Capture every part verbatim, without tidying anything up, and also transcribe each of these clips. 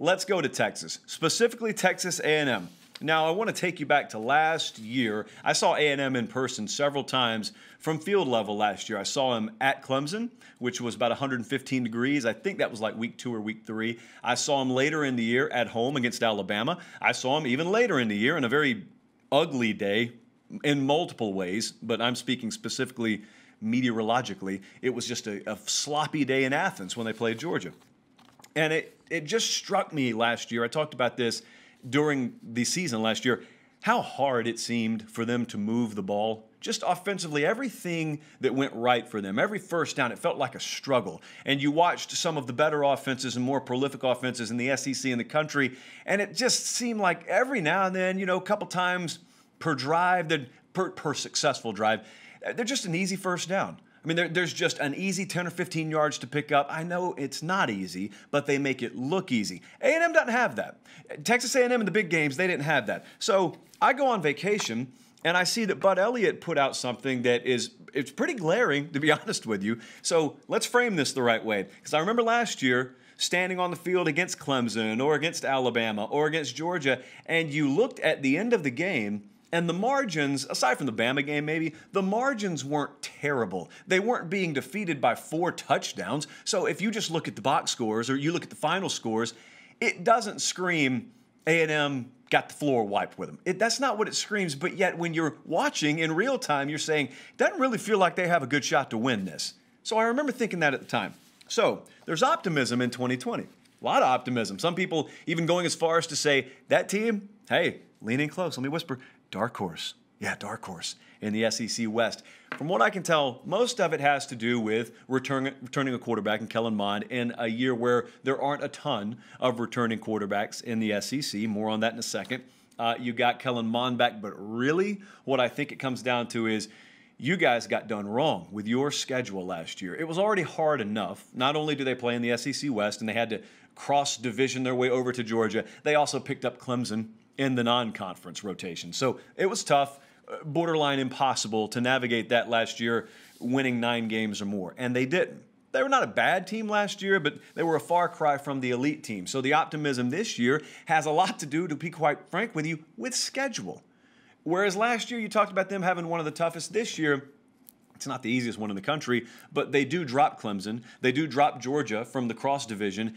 Let's go to Texas, specifically Texas A and M. Now, I want to take you back to last year. I saw A and M in person several times from field level last year. I saw him at Clemson, which was about one hundred fifteen degrees. I think that was like week two or week three. I saw him later in the year at home against Alabama. I saw him even later in the year in a very ugly day in multiple ways, but I'm speaking specifically meteorologically. It was just a, a sloppy day in Athens when they played Georgia. And it, it just struck me last year. I talked about this during the season last year, how hard it seemed for them to move the ball. Just offensively, everything that went right for them, every first down, it felt like a struggle. And you watched some of the better offenses and more prolific offenses in the S E C in the country, and it just seemed like every now and then, you know, a couple times per drive, per, per successful drive, they're just an easy first down. I mean, there, there's just an easy ten or fifteen yards to pick up. I know it's not easy, but they make it look easy. A and M doesn't have that. Texas A and M in the big games, they didn't have that. So I go on vacation, and I see that Bud Elliott put out something that is it's pretty glaring, to be honest with you. So let's frame this the right way, because I remember last year standing on the field against Clemson or against Alabama or against Georgia, and you looked at the end of the game, and the margins, aside from the Bama game maybe, the margins weren't terrible. They weren't being defeated by four touchdowns. So if you just look at the box scores or you look at the final scores, it doesn't scream A and M got the floor wiped with them. It, that's not what it screams. But yet when you're watching in real time, you're saying, doesn't really feel like they have a good shot to win this. So I remember thinking that at the time. So there's optimism in twenty twenty. A lot of optimism. Some people even going as far as to say, that team, hey, lean in close. Let me whisper. Dark horse. Yeah, dark horse in the S E C West. From what I can tell, most of it has to do with return, returning a quarterback in Kellen Mond in a year where there aren't a ton of returning quarterbacks in the S E C. More on that in a second. Uh, you got Kellen Mond back, but really what I think it comes down to is you guys got done wrong with your schedule last year. It was already hard enough. Not only do they play in the S E C West and they had to cross-division their way over to Georgia, they also picked up Clemson in the non-conference rotation. So it was tough, borderline impossible to navigate that last year, winning nine games or more. And they didn't. They were not a bad team last year, but they were a far cry from the elite team. So the optimism this year has a lot to do, to be quite frank with you, with schedule. Whereas last year, you talked about them having one of the toughest. This year, it's not the easiest one in the country, but they do drop Clemson. They do drop Georgia from the cross division.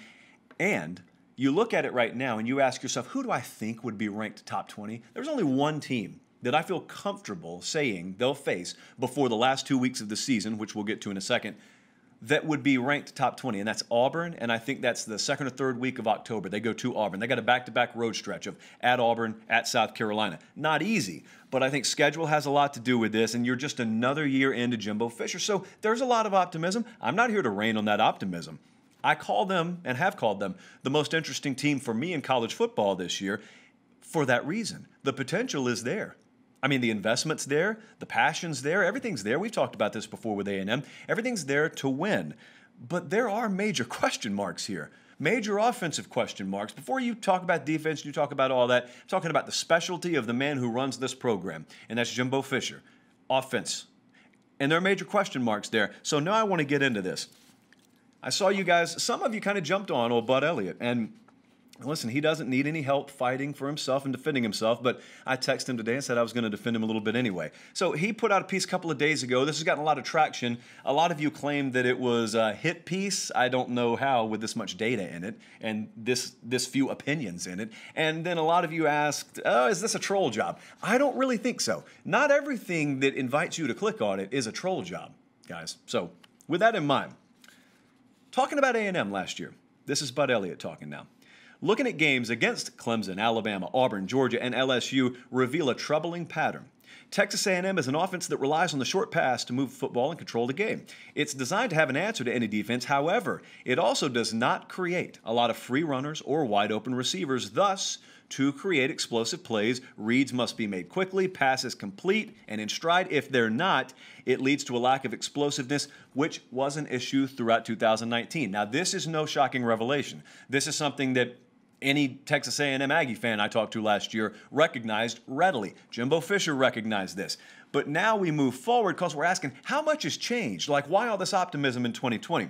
And you look at it right now and you ask yourself, who do I think would be ranked top twenty? There's only one team that I feel comfortable saying they'll face before the last two weeks of the season, which we'll get to in a second, that would be ranked top twenty, and that's Auburn, and I think that's the second or third week of October. They go to Auburn. They got a back-to-back road stretch of at Auburn, at South Carolina. Not easy, but I think schedule has a lot to do with this, and you're just another year into Jimbo Fisher. So there's a lot of optimism. I'm not here to rain on that optimism. I call them, and have called them, the most interesting team for me in college football this year for that reason. The potential is there. I mean, the investment's there, the passion's there, everything's there. We've talked about this before with A and M. Everything's there to win. But there are major question marks here, major offensive question marks. Before you talk about defense, you talk about all that, I'm talking about the specialty of the man who runs this program, and that's Jimbo Fisher, offense. And there are major question marks there. So now I want to get into this. I saw you guys, some of you kind of jumped on old Bud Elliott, and listen, he doesn't need any help fighting for himself and defending himself, but I texted him today and said I was going to defend him a little bit anyway. So he put out a piece a couple of days ago. This has gotten a lot of traction. A lot of you claimed that it was a hit piece. I don't know how with this much data in it and this, this few opinions in it. And then a lot of you asked, oh, is this a troll job? I don't really think so. Not everything that invites you to click on it is a troll job, guys. So with that in mind, talking about A and M last year, this is Bud Elliott talking now. Looking at games against Clemson, Alabama, Auburn, Georgia, and L S U reveal a troubling pattern. Texas A and M is an offense that relies on the short pass to move football and control the game. It's designed to have an answer to any defense. However, it also does not create a lot of free runners or wide open receivers. Thus, to create explosive plays, reads must be made quickly, passes complete, and in stride. If they're not, it leads to a lack of explosiveness, which was an issue throughout two thousand nineteen. Now, this is no shocking revelation. This is something that any Texas A and M Aggie fan I talked to last year recognized readily. Jimbo Fisher recognized this. But now we move forward because we're asking, how much has changed? Like, why all this optimism in twenty twenty?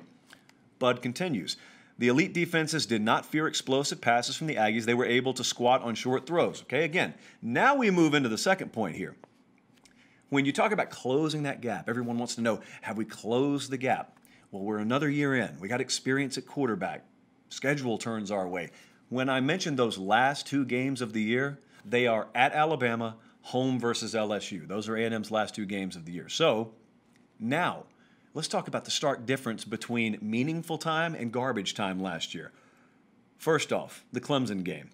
Bud continues. The elite defenses did not fear explosive passes from the Aggies. They were able to squat on short throws. Okay, again, now we move into the second point here. When you talk about closing that gap, everyone wants to know, have we closed the gap? Well, we're another year in. We got experience at quarterback. Schedule turns our way. When I mentioned those last two games of the year, they are at Alabama, home versus L S U. Those are A and M's last two games of the year. So now let's talk about the stark difference between meaningful time and garbage time last year. First off, the Clemson game.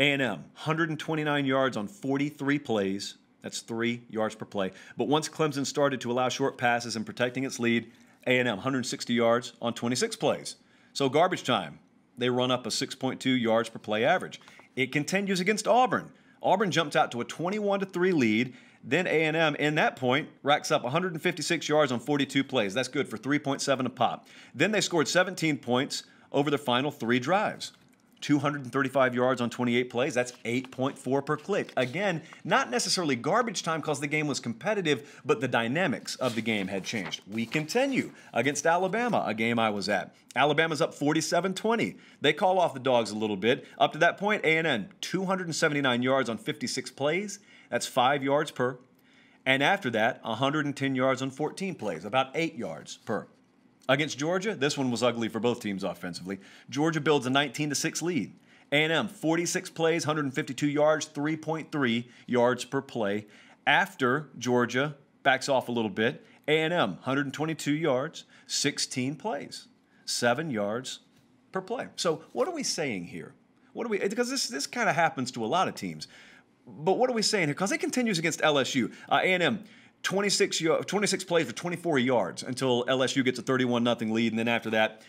A and M, one hundred twenty-nine yards on forty-three plays. That's three yards per play. But once Clemson started to allow short passes and protecting its lead, A and M, one hundred sixty yards on twenty-six plays. So garbage time, they run up a six point two yards per play average. It continues against Auburn. Auburn jumps out to a twenty-one to three lead. Then A and M, in that point, racks up one hundred fifty-six yards on forty-two plays. That's good for three point seven a pop. Then they scored seventeen points over their final three drives. two hundred thirty-five yards on twenty-eight plays. That's eight point four per click. Again, not necessarily garbage time because the game was competitive, but the dynamics of the game had changed. We continue against Alabama, a game I was at. Alabama's up forty-seven twenty. They call off the dogs a little bit. Up to that point, A and M, two hundred seventy-nine yards on fifty-six plays. That's five yards per. And after that, one hundred ten yards on fourteen plays, about eight yards per. Against Georgia, this one was ugly for both teams offensively. Georgia builds a nineteen to six lead. A and M, forty-six plays, one hundred fifty-two yards, three point three yards per play. After Georgia backs off a little bit, A and M, one hundred twenty-two yards, sixteen plays, seven yards per play. So what are we saying here? What are we? Because this, this kind of happens to a lot of teams. But what are we saying here? Because it continues against L S U. Uh, A and M, twenty-six, twenty-six plays for twenty-four yards until L S U gets a thirty-one nothing lead, and then after that,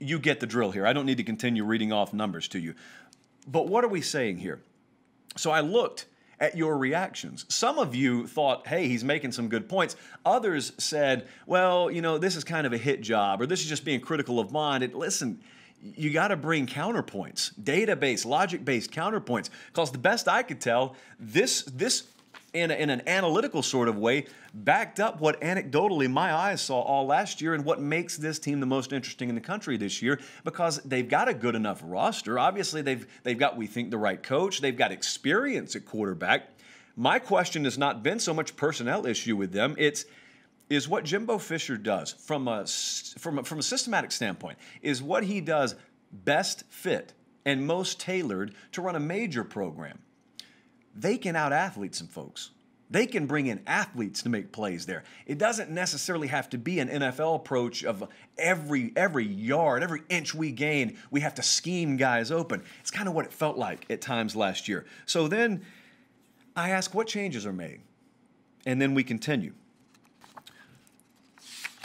you get the drill here. I don't need to continue reading off numbers to you. But what are we saying here? So I looked at your reactions. Some of you thought, hey, he's making some good points. Others said, well, you know, this is kind of a hit job, or this is just being critical of Mond. And listen, you got to bring counterpoints, data-based, logic-based counterpoints, because the best I could tell, this this. In, a, in an analytical sort of way, backed up what anecdotally my eyes saw all last year and what makes this team the most interesting in the country this year, because they've got a good enough roster. Obviously, they've, they've got, we think, the right coach. They've got experience at quarterback. My question has not been so much personnel issue with them. It's is what Jimbo Fisher does from a, from a, from a systematic standpoint, is what he does best fit and most tailored to run a major program. They can out-athlete some folks. They can bring in athletes to make plays there. It doesn't necessarily have to be an N F L approach of every, every yard, every inch we gain, we have to scheme guys open. It's kind of what it felt like at times last year. So then I ask, what changes are made? And then we continue.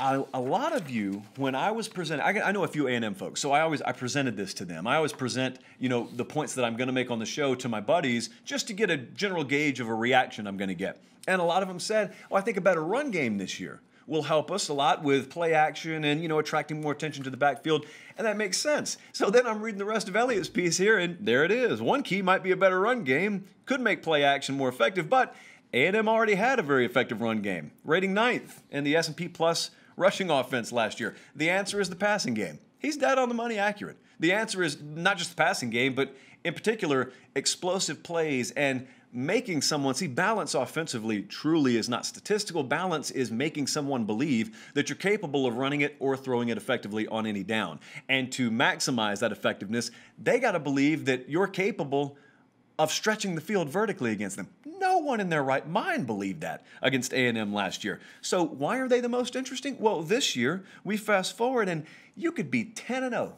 I, a lot of you, when I was presenting, I, I know a few A and M folks, so I always I presented this to them. I always present, you know, the points that I'm going to make on the show to my buddies just to get a general gauge of a reaction I'm going to get. And a lot of them said, "Oh, I think a better run game this year will help us a lot with play action and, you know, attracting more attention to the backfield." And that makes sense. So then I'm reading the rest of Elliott's piece here, and there it is. One key might be a better run game, could make play action more effective, but A and M already had a very effective run game, rating ninth in the S and P Plus rushing offense last year. The answer is the passing game. He's dead on the money accurate. The answer is not just the passing game, but in particular, explosive plays and making someone see balance offensively truly is not statistical. Balance is making someone believe that you're capable of running it or throwing it effectively on any down. And to maximize that effectiveness, they got to believe that you're capable of stretching the field vertically against them. No one in their right mind believed that against A and M last year. So why are they the most interesting? Well, this year, we fast forward, and you could be ten and oh.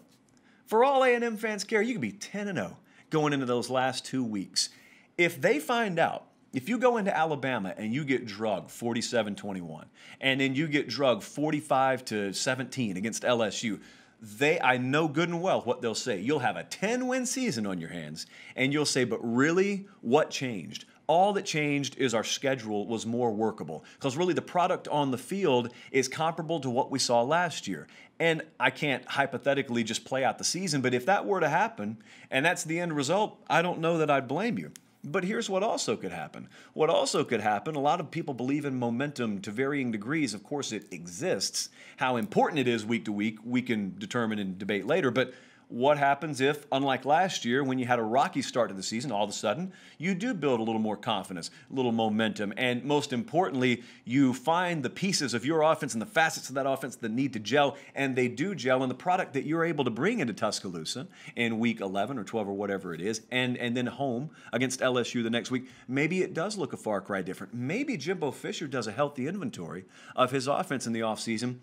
For all A and M fans care, you could be ten and oh going into those last two weeks. If they find out, if you go into Alabama and you get drugged forty-seven twenty-one, and then you get drugged forty-five to seventeen against L S U, They, I know good and well what they'll say. You'll have a ten-win season on your hands, and you'll say, but really, what changed? All that changed is our schedule was more workable, because really the product on the field is comparable to what we saw last year. And I can't hypothetically just play out the season, but if that were to happen, and that's the end result, I don't know that I'd blame you. But here's what also could happen. What also could happen, a lot of people believe in momentum to varying degrees. Of course, it exists. How important it is week to week, we can determine and debate later. But what happens if, unlike last year when you had a rocky start to the season, all of a sudden you do build a little more confidence, a little momentum, and most importantly, you find the pieces of your offense and the facets of that offense that need to gel, and they do gel in the product that you're able to bring into Tuscaloosa in week eleven or twelve or whatever it is, and, and then home against L S U the next week. Maybe it does look a far cry different. Maybe Jimbo Fisher does a healthy inventory of his offense in the offseason,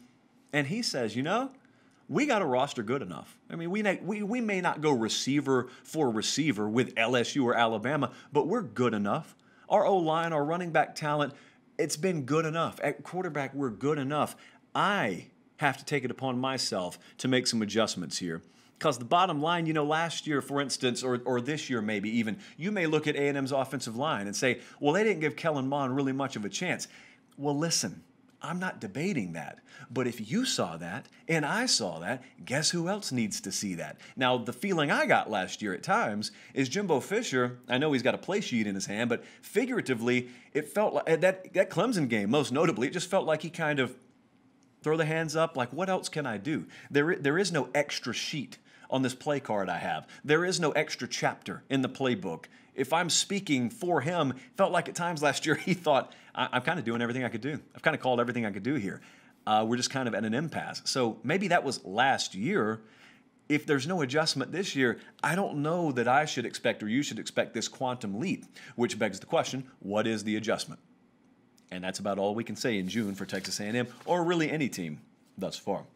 and he says, you know, we got a roster good enough. I mean, we, we, we may not go receiver for receiver with L S U or Alabama, but we're good enough. Our O-line, our running back talent, it's been good enough. At quarterback, we're good enough. I have to take it upon myself to make some adjustments here. Because the bottom line, you know, last year, for instance, or, or this year maybe even, you may look at A and M's offensive line and say, well, they didn't give Kellen Mond really much of a chance. Well, listen, I'm not debating that. But if you saw that and I saw that, guess who else needs to see that? Now, the feeling I got last year at times is Jimbo Fisher, I know he's got a play sheet in his hand, but figuratively, it felt like that, that Clemson game, most notably, it just felt like he kind of throw the hands up, like, what else can I do? There, there is no extra sheet on this play card I have. There is no extra chapter in the playbook. If I'm speaking for him, felt like at times last year he thought, I I'm kind of doing everything I could do. I've kind of called everything I could do here. Uh, we're just kind of at an impasse. So maybe that was last year. If there's no adjustment this year, I don't know that I should expect or you should expect this quantum leap, which begs the question, what is the adjustment? And that's about all we can say in June for Texas A and M, or really any team thus far.